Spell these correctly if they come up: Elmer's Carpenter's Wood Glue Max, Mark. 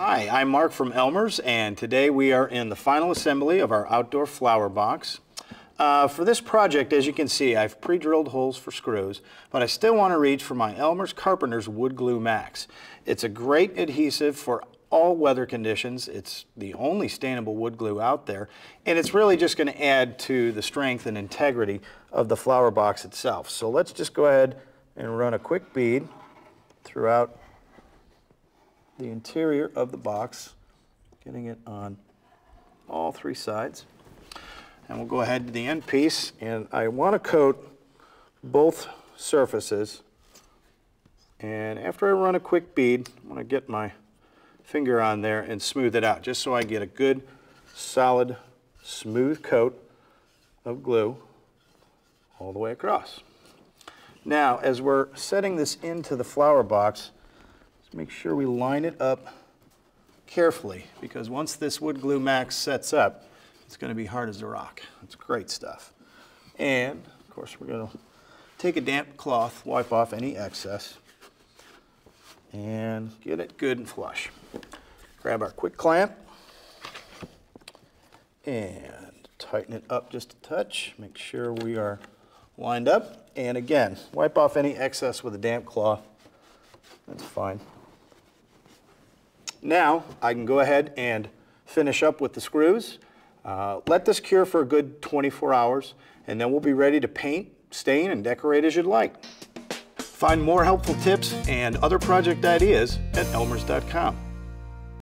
Hi, I'm Mark from Elmer's, and today we are in the final assembly of our outdoor flower box. For this project, as you can see, I've pre-drilled holes for screws, but I still want to reach for my Elmer's Carpenter's Wood Glue Max. It's a great adhesive for all weather conditions. It's the only stainable wood glue out there, and it's really just going to add to the strength and integrity of the flower box itself. So let's just go ahead and run a quick bead throughout the interior of the box, getting it on all three sides. And we'll go ahead to the end piece, and I want to coat both surfaces. And after I run a quick bead, I'm going to get my finger on there and smooth it out, just so I get a good, solid, smooth coat of glue all the way across. Now, as we're setting this into the flower box, make sure we line it up carefully, because once this Wood Glue Max sets up, it's going to be hard as a rock. It's great stuff. And of course, we're going to take a damp cloth, wipe off any excess, and get it good and flush. Grab our quick clamp and tighten it up just a touch. Make sure we are lined up. And again, wipe off any excess with a damp cloth. That's fine. Now, I can go ahead and finish up with the screws. Let this cure for a good 24 hours, and then we'll be ready to paint, stain, and decorate as you'd like. Find more helpful tips and other project ideas at elmers.com.